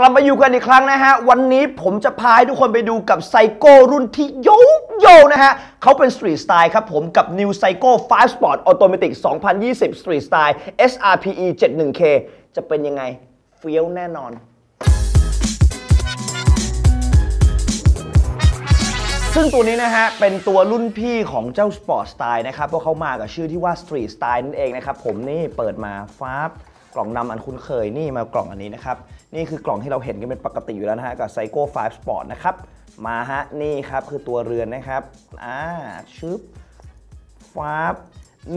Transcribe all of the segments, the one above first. กลับมาอยู่กันอีกครั้งนะฮะวันนี้ผมจะพาทุกคนไปดูกับ Seiko รุ่นที่โยกนะฮะเขาเป็น Street Style ครับผมกับ New Seiko 5 Sport Automatic 2020 Street Style SRPE71K จะเป็นยังไงเฟี้ยวแน่นอนซึ่งตัวนี้นะฮะเป็นตัวรุ่นพี่ของเจ้า Sport Style นะครับเพราะเขามากับชื่อที่ว่า Street Style นั่นเองนะครับผมนี่เปิดมาฟ้ากล่องนำอันคุ้นเคยนี่มากล่องอันนี้นะครับนี่คือกล่องที่เราเห็นกันเป็นปกติอยู่แล้วนะฮะกับ Seiko 5 Sport นะครับมาฮะนี่ครับคือตัวเรือนนะครับชึบฟ้า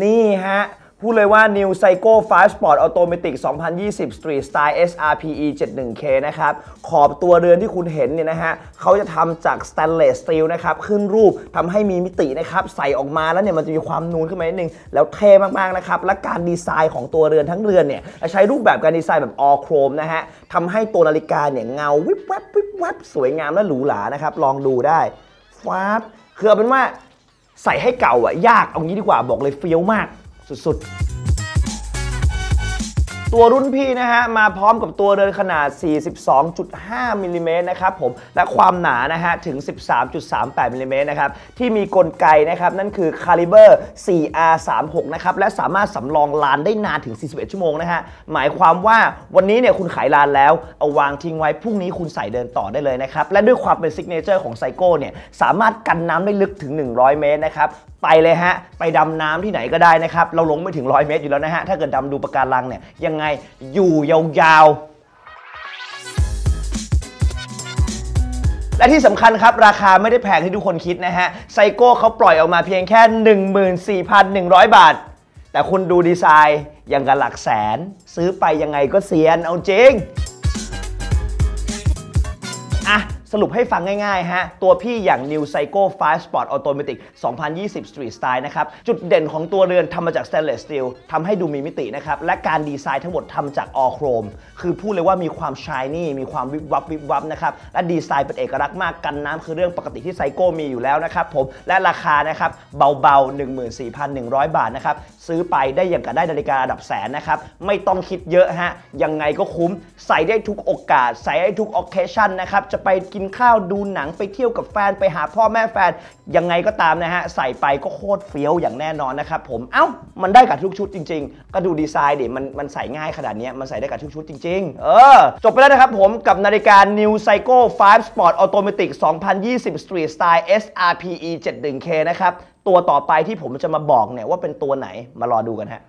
นี่ฮะพูดเลยว่า New Seiko 5 Sport Automatic 2020 Street Style SRPE71K นะครับขอบตัวเรือนที่คุณเห็นเนี่ยนะฮะเขาจะทำจาก Stainless Steel นะครับขึ้นรูปทำให้มีมิตินะครับใส่ออกมาแล้วเนี่ยมันจะมีความนูนขึ้นมานิดนึงแล้วเท่มากๆนะครับและการดีไซน์ของตัวเรือนทั้งเรือนเนี่ยใช้รูปแบบการดีไซน์แบบ All Chrome นะฮะทำให้ตัวนาฬิกาเนี่ยเงาวิบวับวิบวับสวยงามและหรูหรานะครับลองดูได้ฟ้าคือเอาเป็นว่าใส่ให้เก่าอะยากเอางี้ดีกว่าบอกเลยเฟี้ยวมากสุดๆตัวรุ่นพี่นะฮะมาพร้อมกับตัวเรือนขนาด 42.5 มิลลิเมตรนะครับผมและความหนานะฮะถึง 13.38 มิลลิเมตรนะครับที่มีกลไกนะครับนั่นคือ Caliber 4R36 นะครับและสามารถสำรองลานได้นานถึง41ชั่วโมงนะฮะหมายความว่าวันนี้เนี่ยคุณขายลานแล้วเอาวางทิ้งไว้พรุ่งนี้คุณใส่เดินต่อได้เลยนะครับและด้วยความเป็นซิกเนเจอร์ของ Seiko เนี่ยสามารถกันน้ำได้ลึกถึง100เมตรนะครับไปเลยฮะไปดำน้ำที่ไหนก็ได้นะครับเราลงไม่ถึง100เมตรอยู่แล้วนะฮะถ้าเกิดดำดูปะการังเนี่ยยังไงอยู่ยาวๆและที่สำคัญครับราคาไม่ได้แพงที่ทุกคนคิดนะฮะไซโก้เขาปล่อยออกมาเพียงแค่ 14,100 บาทแต่คุณดูดีไซน์ยังกับหลักแสนซื้อไปยังไงก็เสียนเอาจริงสรุปให้ฟังง่ายๆฮะตัวพี่อย่าง New Seiko 5 Sport Automatic 2020 Street Style นะครับจุดเด่นของตัวเรือนทำมาจาก Stainless Steel ทำให้ดูมีมิตินะครับและการดีไซน์ทั้งหมดทำจาก All Chrome คือพูดเลยว่ามีความ shiny มีความวิบวับนะครับและดีไซน์เป็นเอกลักษณ์มากกันน้ำคือเรื่องปกติที่ Seiko มีอยู่แล้วนะครับผมและราคานะครับเบาๆ 14,100 บาทนะครับซื้อไปได้อย่างกับได้นาฬิการะดับแสนนะครับไม่ต้องคิดเยอะฮะยังไงก็คุ้มใส่ได้ทุกโอกาสใส่ได้ทุก occasion นะครับจะไปกินข้าวดูหนังไปเที่ยวกับแฟนไปหาพ่อแม่แฟนยังไงก็ตามนะฮะใส่ไปก็โคตรเฟี้ยวอย่างแน่นอนนะครับผมมันได้กับทุกชุดจริงๆก็ดูดีไซน์ดิมันใส่ง่ายขนาดนี้มันใส่ได้กับทุกชุดจริงๆจบไปแล้วนะครับผมกับนาฬิกา New Seiko 5 Sport Automatic 2020 Street Style SRPE71K นะครับตัวต่อไปที่ผมจะมาบอกเนี่ยว่าเป็นตัวไหนมารอดูกันฮะ